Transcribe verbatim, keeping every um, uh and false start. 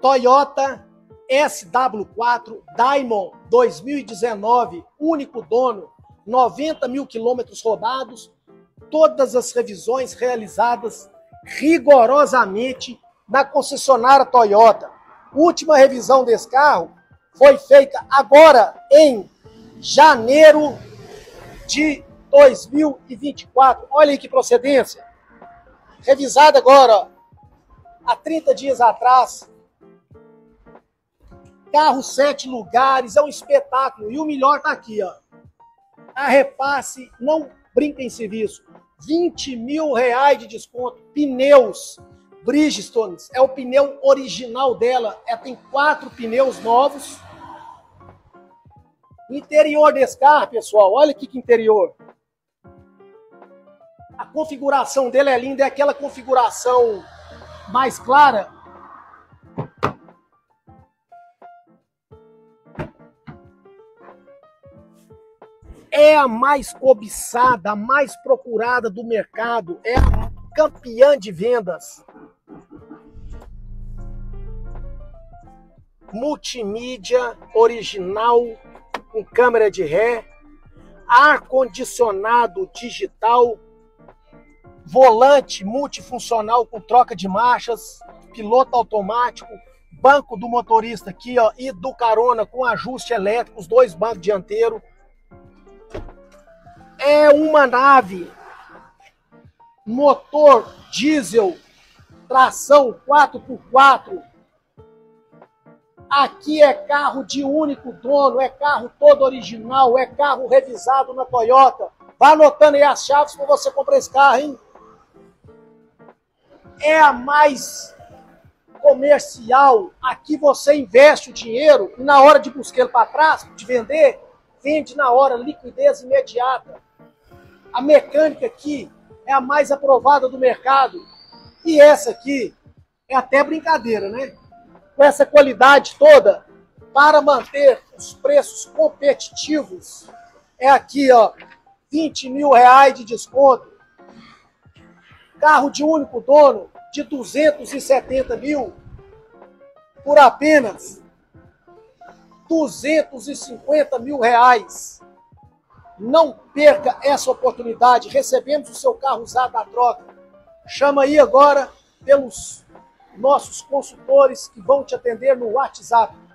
Toyota S W quatro Diamond dois mil e dezenove, único dono, noventa mil quilômetros rodados, todas as revisões realizadas rigorosamente na concessionária Toyota. Última revisão desse carro foi feita agora em janeiro de dois mil e vinte e quatro. Olha aí que procedência. Revisada agora, há trinta dias atrás. Carro sete lugares, é um espetáculo. E o melhor tá aqui, ó. A Repasse não brinca em serviço. vinte mil reais de desconto. Pneus Bridgestone, é o pneu original dela. Ela tem quatro pneus novos. Interior desse carro, pessoal, olha aqui que interior. A configuração dele é linda, é aquela configuração mais clara. É a mais cobiçada, a mais procurada do mercado, é a campeã de vendas. Multimídia original, com câmera de ré, ar-condicionado digital, volante multifuncional com troca de marchas, piloto automático, banco do motorista aqui, ó, e do carona com ajuste elétrico, os dois bancos dianteiros. É uma nave, motor diesel, tração quatro por quatro, aqui é carro de único dono, é carro todo original, é carro revisado na Toyota. Vai anotando aí as chaves para você comprar esse carro, hein? É a mais comercial, aqui você investe o dinheiro e na hora de buscar ele para trás, de vender, vende na hora, liquidez imediata. A mecânica aqui é a mais aprovada do mercado. E essa aqui é até brincadeira, né? Com essa qualidade toda, para manter os preços competitivos, é aqui, ó, vinte mil reais de desconto. Carro de único dono de duzentos e setenta mil por apenas duzentos e cinquenta mil reais. Não perca essa oportunidade. Recebemos o seu carro usado à troca. Chama aí agora pelos nossos consultores que vão te atender no WhatsApp.